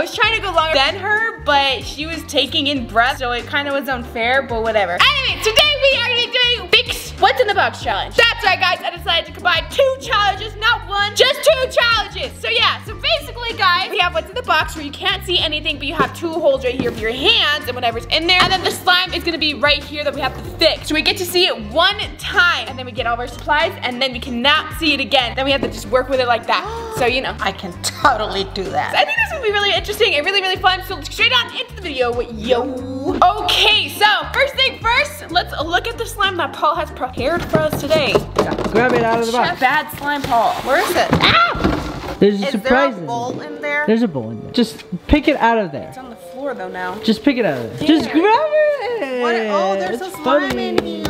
was trying to go longer than her, but she was taking in breath, so it kind of was unfair, but whatever. Anyway, today we are going to do Fix What's in the Box Challenge. That's right, guys. I decided to combine two challenges, not one, just two challenges. So yeah, so basically, guys, we have What's in the Box where you can't see anything, but you have two holes right here for your hands and whatever's in there. And then the slime is going to be right here that we have to fix. So we get to see it one time, and then we get all of our supplies, and then we cannot see it again. Then we have to just work with it like that. So, you know, I can totally do that. I think this would be really interesting and really, really fun. So straight on into the video, yo. Okay, so first thing first, let's look at the slime that Paul has prepared for us today. Yeah, grab it out of the box. Bad slime, Paul. Where is it? Ah! There's a surprise. Is there a bowl in there? There's a bowl in there. Just pick it out of there. It's on the floor though now. Just pick it out of there. Yeah. Just grab it. What? Oh, there's a slime in here.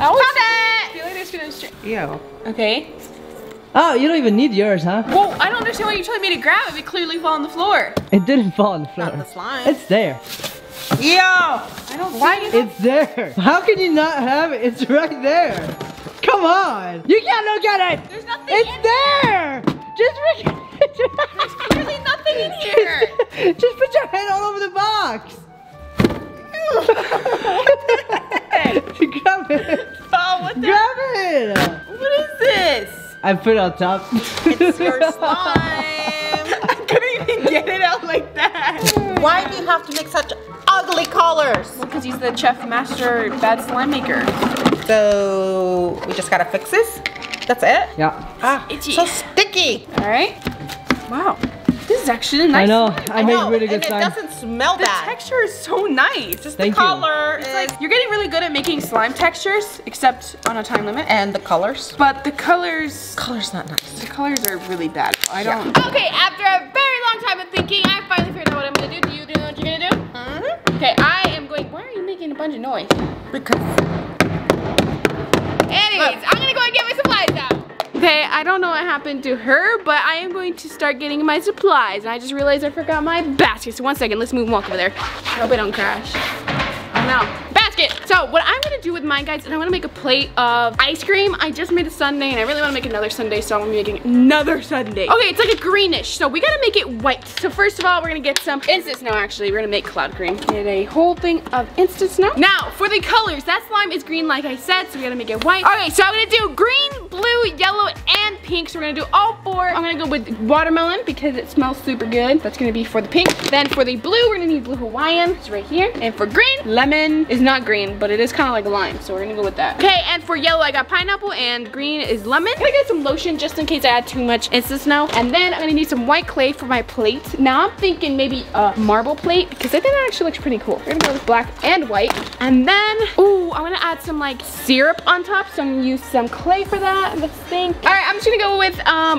I feel like there's gonna straight. Ew. Okay. Oh, you don't even need yours, huh? Well, I don't understand why you told me to grab it. It clearly fell on the floor. It didn't fall on the floor. Not the slime. It's there. Yo! I don't like it. It's there. How can you not have it? It's right there. Come on. You can't look at it. There's nothing in there. There's clearly nothing in here. Just put your head all over the box. Grab it. Oh, what the? Grab it. What is this? I put it on top. It's your slime. I couldn't even get it out like that. Why do you have to make such ugly colors? Well, because he's the chef master bad slime maker. So we just gotta fix this? That's it? Yeah. Ah, itchy. So sticky. All right. Wow. This is actually a nice. I know. Slime. I made really good slime. It doesn't smell bad. The texture is so nice. Just the color. It's like you're getting really good at making slime textures, except on a time limit. And the colors. But the colors. Colors not nice. The colors are really bad. I don't. Yeah. Okay. After a very long time of thinking, I finally figured out what I'm gonna do. Do you know what you're gonna do? Mm-hmm. Okay. I am going. Why are you making a bunch of noise? Because. Anyways, I'm gonna go and get my supplies out. Okay, I don't know what happened to her, but I am going to start getting my supplies. And I just realized I forgot my basket. So one second, let's move and walk over there. I hope I don't crash. Oh no. Basket! So what I'm gonna do with mine, guys, and I wanna make a plate of ice cream. I just made a sundae and I really wanna make another sundae, so I'm gonna be making another sundae. Okay, it's like a greenish, so we gotta make it white. So first of all, we're gonna get some instant snow, actually. We're gonna make cloud green. Get a whole thing of instant snow. Now, for the colors, that slime is green like I said, so we gotta make it white. Okay, so I'm gonna do green, blue, yellow, and pink. So we're gonna do all four. I'm gonna go with watermelon because it smells super good. That's gonna be for the pink. Then for the blue, we're gonna need blue Hawaiian. It's right here. And for green, lemon is not green, but it is kind of like lime. So we're gonna go with that. Okay, and for yellow, I got pineapple and green is lemon. I'm gonna get some lotion just in case I add too much instant snow. And then I'm gonna need some white clay for my plate. Now I'm thinking maybe a marble plate because I think that actually looks pretty cool. We're gonna go with black and white. And then, ooh, I'm gonna add some like syrup on top. So I'm gonna use some clay for that. Let's think. All right, I'm just gonna go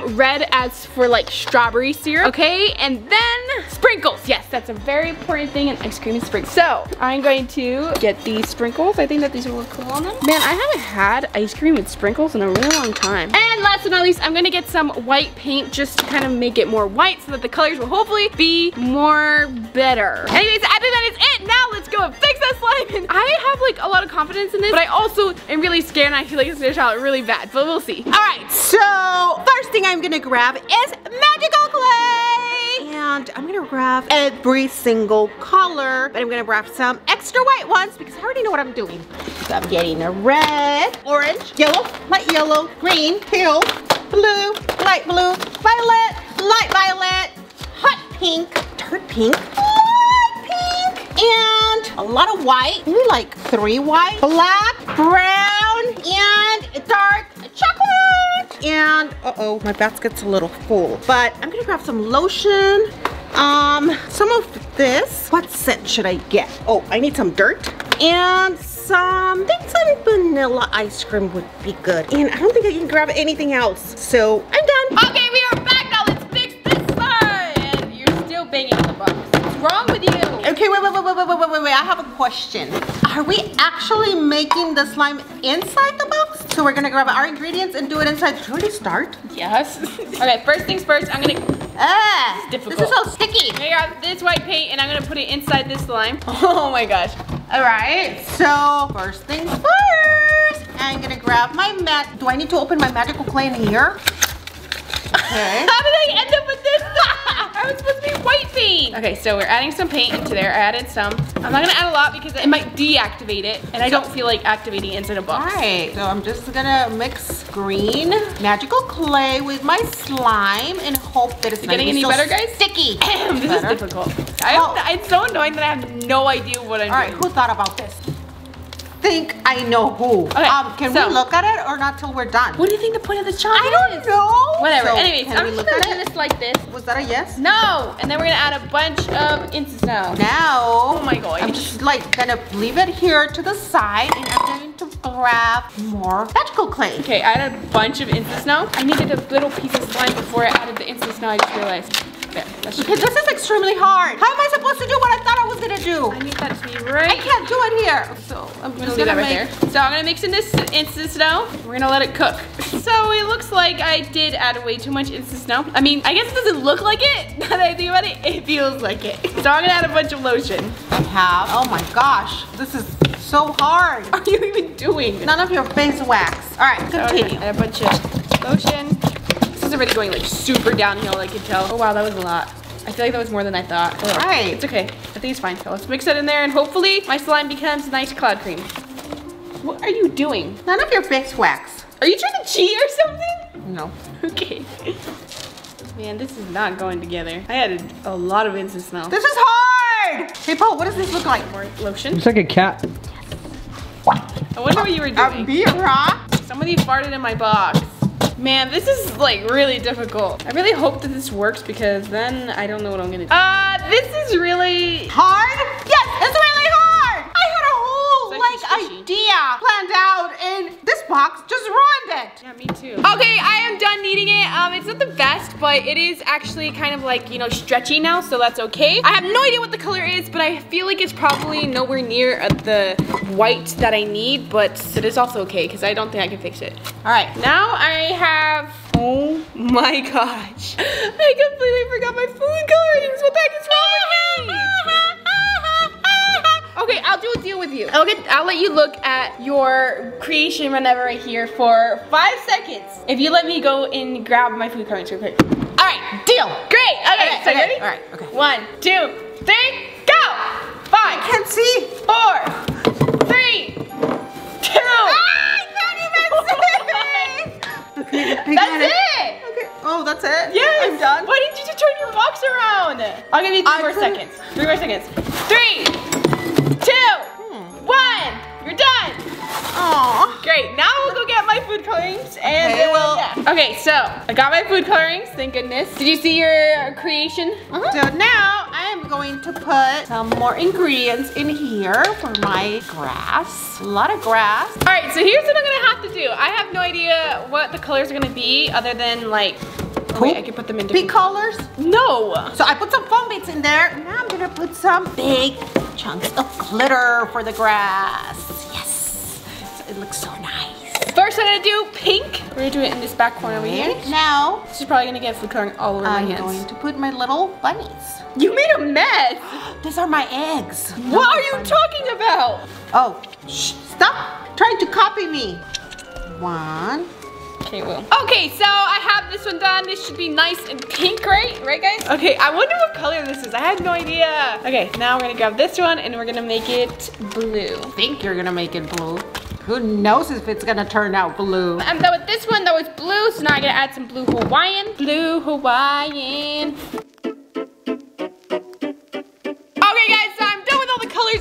with red as for like strawberry syrup. Okay, and then sprinkles. Yes, that's a very important thing in ice cream and sprinkles. So I'm going to get these sprinkles. I think that these will look cool on them. Man, I haven't had ice cream with sprinkles in a really long time. And last but not least, I'm gonna get some white paint just to kind of make it more white so that the colors will hopefully be more better. Anyways, I think that is it. Now let's go and fix that slime. And I have like a lot of confidence in this, but I also am really scared and I feel like it's gonna turn out really bad. But we'll see. All right, so first thing I'm gonna grab is magical clay. And I'm gonna grab every single color, but I'm gonna grab some extra white ones because I already know what I'm doing. So I'm getting a red, orange, yellow, light yellow, green, teal, blue, light blue, violet, light violet, hot pink, turd pink, light pink, and a lot of white, maybe like 3 white, black, brown, and dark chocolate. And uh-oh, my basket's a little full, but I'm gonna grab some lotion, some of this. What scent should I get? Oh, I need some dirt and some, I think some vanilla ice cream would be good. And I don't think I can grab anything else, so I'm done. Okay, we are back now. Let's fix this slime. And you're still banging on the box. What's wrong with you? Okay, wait, I have a question. Are we actually making the slime inside the box? So we're gonna grab our ingredients and do it inside. Should we start? Yes. Okay, first things first, I'm gonna, this is so sticky. I got this white paint and I'm gonna put it inside this slime. Oh my gosh. All right, so first things first, I'm gonna grab my mat. Do I need to open my magical clay in here? Okay. How did I end up with this? I was supposed to be white paint. Okay, so we're adding some paint into there. I added some. I'm not gonna add a lot because it might deactivate it, and I don't feel like activating inside a box. All right, so I'm just gonna mix green magical clay with my slime and hope that it's not getting any better, guys. Sticky. This is difficult. It's so annoying that I have no idea what I'm doing. All right, who thought about this? Think I know who. Okay, can we look at it or not till we're done? What do you think the point of the challenge is? I don't know. Whatever. So anyways, I'm just gonna do this like this. Was that a yes? No. And then we're gonna add a bunch of Insta Now. Oh my god. I'm just like gonna leave it here to the side, and I'm going to grab more magical clay. Okay, I added a bunch of Insta Snow. I needed a little piece of slime before I added the Insta Snow. I just realized. There, because this is extremely hard. How am I supposed to do what I thought I was gonna do? I need that to be right. I can't do it here. So I'm just gonna leave that right there. So I'm gonna mix in this Instant Snow. We're gonna let it cook. So it looks like I did add way too much Instant Snow. I mean, I guess it doesn't look like it. Now that I think about it, it feels like it. So I'm gonna add a bunch of lotion. I have. Oh my gosh, this is so hard. What are you even doing? None of your face wax. All right, continue. So add a bunch of lotion. It's already going like super downhill, I can tell. Oh wow, that was a lot. I feel like that was more than I thought. All right. It's okay, I think it's fine. So let's mix it in there and hopefully my slime becomes nice cloud cream. What are you doing? None of your face wax. Are you trying to cheat or something? No. Okay. Man, this is not going together. I added a lot of Instant Snow. This is hard! Hey Paul, what does this look like? More lotion? It's like a cat. I wonder what you were doing. Ameerah. Somebody farted in my box. Man, this is like really difficult. I really hope that this works because then I don't know what I'm gonna do. This is really hard? Yes, it's really hard! I had a whole idea planned out and this box just ruined it. Yeah, me too. Okay, I am done kneading it. It's not the best, but it is actually kind of like, you know, stretchy now, so that's okay. I have no idea what the color is, but I feel like it's probably nowhere near the white that I need, but it is also okay because I don't think I can fix it. All right, now I have, oh my gosh, I completely forgot my food colorings. What the heck is wrong with me? Okay, I'll do a deal with you. I'll let you look at your creation whenever I hear for 5 seconds. If you let me go and grab my food colorings real quick. All right, deal. Great, okay, so ready? All right, okay. 1, 2, 3, go! 5. I can't see. 4, 3, 2. Ah, I can't even see. Okay, that's it. Okay. Oh, that's it? Yes. I'm done. Why didn't you just turn your box around? I'll give you 3 more seconds. 3 more seconds. 3, 2, 1. You're done. Aww. Great. Now we'll go get my food colorings and okay, okay, so I got my food colorings. Thank goodness. Did you see your creation? So now I'm going to put some more ingredients in here for my grass. A lot of grass. All right, so here's what I'm gonna have to do. I have no idea what the colors are gonna be other than like, wait, I can put them in different colors? No. So I put some foam bits in there. Now I'm gonna put some big chunks of glitter for the grass. Yes, it looks so nice. First I'm gonna do pink. We're gonna do it in this back corner over here. Now, this is probably gonna get food coloring all over my hands. I'm going to put my little bunnies. You made a mess. These are my eggs. What are you talking about? Oh, shh, stop trying to copy me. One. Okay, well. Okay, so I have this one done. This should be nice and pink, right? Right, guys? Okay, I wonder what color this is. I have no idea. Okay, now we're gonna grab this one and we're gonna make it blue. I think you're gonna make it blue. Who knows if it's gonna turn out blue? I'm done with this one though. It's blue, so now I'm gonna add some blue Hawaiian. Blue Hawaiian.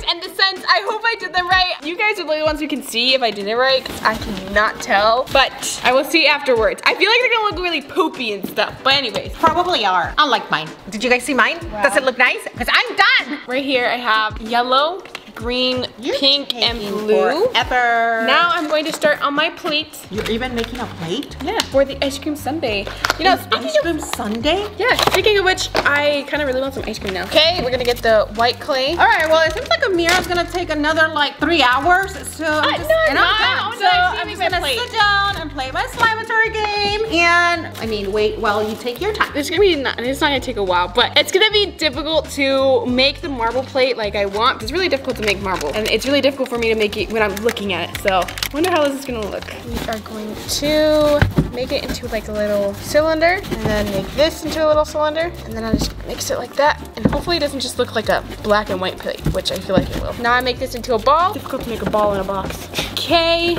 And the scents, I hope I did them right. You guys are the only ones who can see if I did it right. I cannot tell, but I will see afterwards. I feel like they're gonna look really poopy and stuff, but anyways. Probably are, unlike mine. Did you guys see mine? Wow. Does it look nice? Because I'm done. Right here I have yellow, green, pink, and blue. Forever. Now I'm going to start on my plate. You're even making a plate? Yeah, for the ice cream sundae. You know, ice cream sundae? Yeah, speaking of which, I kind of really want some ice cream now. Okay, we're gonna get the white clay. All right, well, it seems like Ameerah's gonna take another like 3 hours. So I'm just gonna sit down and play my Slimeatory. Slimeatory game, and I mean, wait while you take your time. It's not gonna take a while, but it's gonna be difficult to make the marble plate like I want. It's really difficult to make marble, and it's really difficult for me to make it when I'm looking at it, so I wonder how this is gonna look. We are going to make it into like a little cylinder, and then make this into a little cylinder, and then I just mix it like that, and hopefully it doesn't just look like a black and white plate, which I feel like it will. Now I make this into a ball. It's difficult to make a ball in a box. Okay.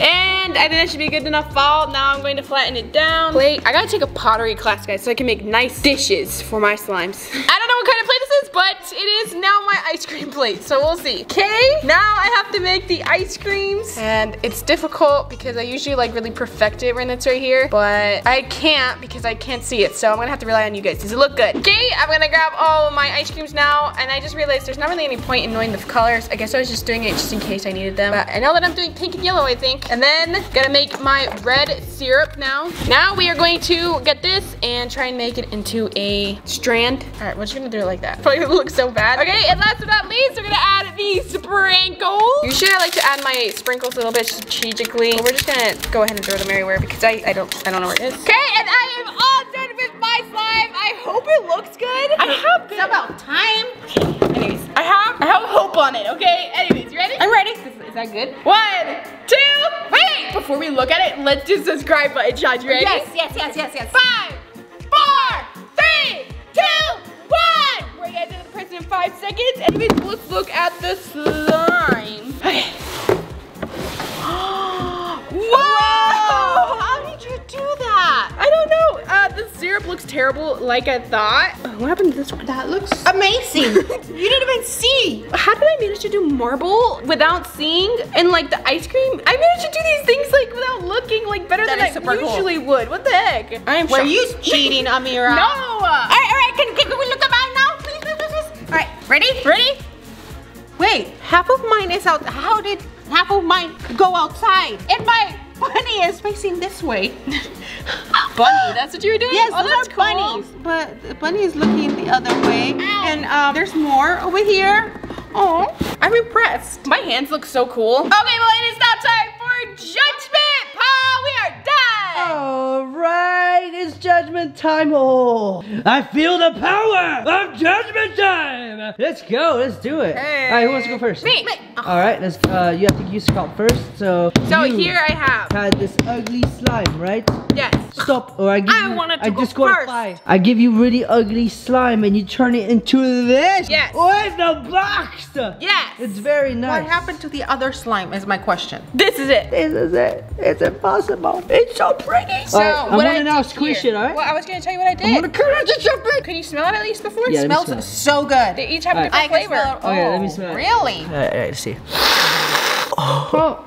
And I think that should be a good enough ball. Now I'm going to flatten it down. Plate. I gotta take a pottery class, guys, so I can make nice dishes for my slimes. I don't know what kind of plate this is, but it is now my ice cream plate, so we'll see. Okay, now I have to make the ice creams, and it's difficult because I usually like really perfect it when it's right here, but I can't because I can't see it, so I'm gonna have to rely on you guys. Does it look good? Okay, I'm gonna grab all of my ice creams now, and I just realized there's not really any point in knowing the colors. I guess I was just doing it just in case I needed them, but I know that I'm doing pink and yellow, I think, and then gonna make my red syrup now. Now we are going to get this and try and make it into a strand. All right, we're just gonna do it like that. Probably gonna look so bad. Okay, and last but not least, we're gonna add these sprinkles. Usually I like to add my sprinkles a little bit strategically. But we're just gonna go ahead and throw them everywhere because I don't know where it is. Okay, and I am all done with my slime. I hope it looks good. I have good. It's about time. Okay, anyways, I have hope on it, okay? Anyways, you ready? I'm ready. Is that good? 1, 2, wait! Before we look at it, let's do subscribe button shot. You ready? Yes, yes, yes, yes, yes. 5, 4, 3, 2, 1! We're gonna do the person in 5 seconds, and let's look at the slime. Okay. Whoa! How did you do that? I don't know. The syrup looks terrible like I thought. Oh, what happened to this one? That looks amazing. You didn't even see. How did I manage to do marble without seeing? And like the ice cream, I managed to do these things like without looking like better that than I usually would. What the heck? I am shocked. Were you cheating, Ameerah? No. All right, can we look at mine now? Please, please, please. All right, ready? Ready? Wait, half of mine is out. How did half of mine go outside? And my bunny is facing this way. Bunny, that's what you were doing? Yes, oh, that's cool. Bunnies. But the bunny is looking the other way. Ow. And there's more over here. Oh, I'm impressed. My hands look so cool. Okay, well, it is now time for judgment. Paul, we are done. All right, it's judgment time. Oh, I feel the power of judgment time. Let's go, let's do it. Hey. All right, who wants to go first? Me. Oh. All right, let's, you have to use sculpt first. So here I have. Had this ugly slime, right? Yes. Stop, or I give you, I disqualify. I give you really ugly slime and you turn it into this. Yes. Oh, it's the box. Yes. It's very nice. What happened to the other slime is my question. This is it. This is it. It's impossible. It's so pretty. So right, what I want to now squish it, all right? Well, I was going to tell you what I did. I'm going to cut out the chocolate. Can you smell it at least before? Yeah, it smells so good. They each have a different flavor. Smell it. Oh, yeah, let me smell it. Really? All right, let's see. Oh.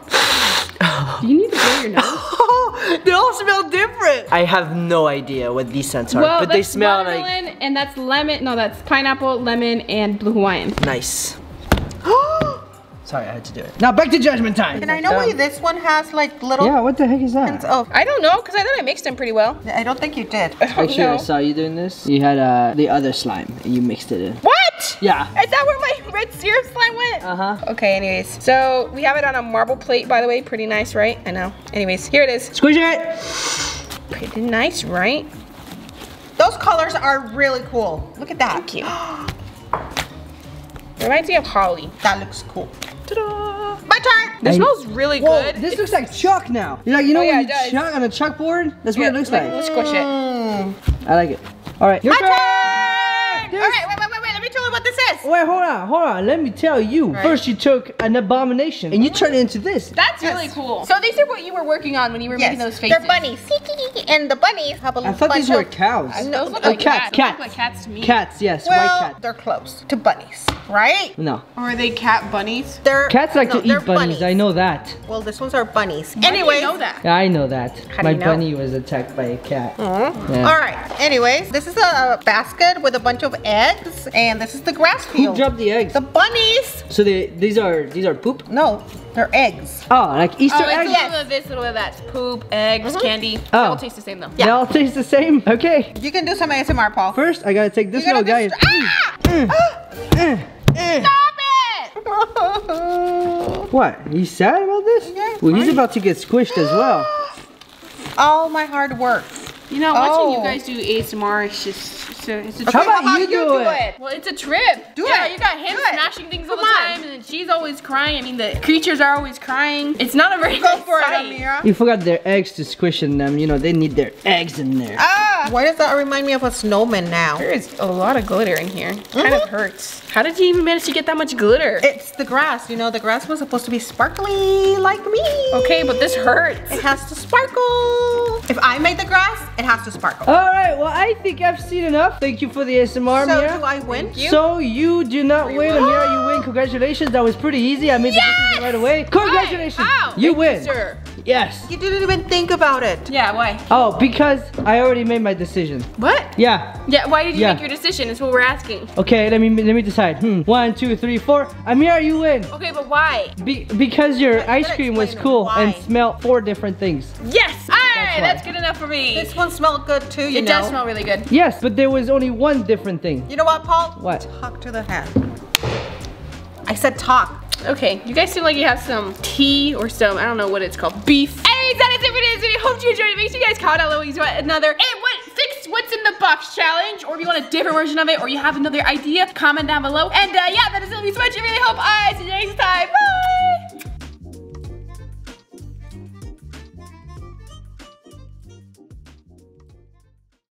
Do you need to blow your nose? They all smell different. I have no idea what these scents are, well, but they smell like... and that's lemon. No, that's pineapple, lemon, and blue Hawaiian. Nice. Sorry, I had to do it. Now back to judgment time. And I know why this one has like little... Yeah, what the heck is that? Oh, I don't know, because I thought I mixed them pretty well. I don't think you did. I saw you doing this. You had the other slime, and you mixed it in. What? Yeah. Is that where my red syrup slime went? Uh-huh. Okay, anyways. So we have it on a marble plate, by the way. Pretty nice, right? I know. Anyways, here it is. Squish it. Pretty nice, right? Those colors are really cool. Look at that. Thank you. Reminds me of holly. That looks cool. My turn. This smells really good. This looks like chalk now. You're like, you know when you chalk on a chalkboard? That's what it looks like. Let's squish it. I like it. All right, your turn. All right, wait. Let me tell you what this is. Wait, hold on. Let me tell you. Right. First, you took an abomination and you turned it into this. That's really cool. So these are what you were working on when you were making those faces. They're bunnies. And the bunnies have a little. I thought these were cows. No, those look like cats. Cats. Look like cats to me. Cats, yes. Well, white cats. They're close to bunnies. Right? No. Or are they cat bunnies? They're cats like to eat bunnies. I know that. Well, this ones are bunnies. Anyway, I know that. I know that. My bunny was attacked by a cat. Mm-hmm. Yeah. All right. Anyways, this is a basket with a bunch of eggs, and this is the grass field. Who dropped the eggs? The bunnies. So these are poop? No. They're eggs. Oh, like Easter eggs? It's a little of this, a little of that. Poop, eggs, candy. Oh. They all taste the same though. Yeah. They all taste the same? Okay. You can do some ASMR, Paul. First, I gotta take this little guy. Stop it! What? You sad about this? Yes. Well, he's about to get squished as well. all my hard work. You know, watching you guys do ASMR is just, it's a trip. How about you do it? Well, it's a trip. Yeah, you got him smashing things all the time, and she's always crying. I mean, the creatures are always crying. It's not a very good sight. Ameerah. You forgot their eggs to squish in them. You know, they need their eggs in there. Ah! Why does that remind me of a snowman now? There is a lot of glitter in here. It kind of hurts. How did you even manage to get that much glitter? It's the grass. You know, the grass was supposed to be sparkly like me. Okay, but this hurts. It has to sparkle. If I made the grass, it has to sparkle. All right, well, I think I've seen enough. Thank you for the ASMR, Ameerah. So do I win? So you do not win, Ameerah. You win. Congratulations. That was pretty easy. I made the decision right away. Congratulations. You win. Sir. Yes. You didn't even think about it. Yeah, why? Oh, because I already made my decision. What? Yeah. Yeah, why did you make your decision? Is what we're asking. Okay, let me decide. 1, 2, 3, 4. Ameerah, you win. Okay, but why? Because your ice cream was cool and smelled 4 different things. Yes. Alright, that's good enough for me. This one smelled good too, you know. It does smell really good. Yes, but there was only one different thing. You know what, Paul? What? Talk to the hand. I said talk. Okay, you guys seem like you have some tea or some, I don't know what it's called, beef. Anyways, that is it for today's video. Hope you enjoyed it. Make sure you guys comment down below if you want another 8-1-6 What's in the Box Challenge, or if you want a different version of it, or you have another idea, comment down below. And yeah, that is it. So much. I really hope I see you